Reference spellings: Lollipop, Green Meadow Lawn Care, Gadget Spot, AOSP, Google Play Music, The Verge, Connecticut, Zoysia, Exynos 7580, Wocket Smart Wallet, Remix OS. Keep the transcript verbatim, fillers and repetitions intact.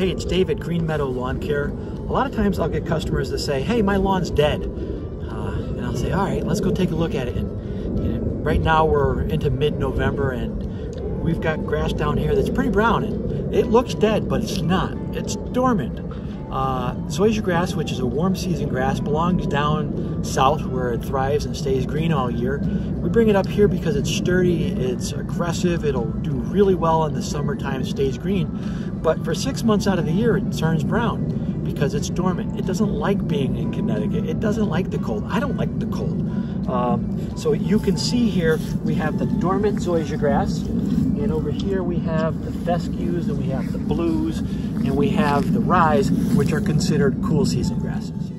Hey, it's David, Green Meadow Lawn Care. A lot of times I'll get customers that say, hey, my lawn's dead. Uh, and I'll say, all right, let's go take a look at it. And, and right now we're into mid-November and we've got grass down here that's pretty brown. And it looks dead, but it's not. It's dormant. Uh, Zoysia grass, which is a warm season grass, belongs down south where it thrives and stays green all year. We bring it up here because it's sturdy, it's aggressive, it'll do really well in the summertime, stays green, but for six months out of the year it turns brown because it's dormant. It doesn't like being in Connecticut. It doesn't like the cold. I don't like the cold. Um, so you can see here we have the dormant Zoysia grass. And over here we have the fescues, and we have the blues, and we have the ryes, which are considered cool season grasses.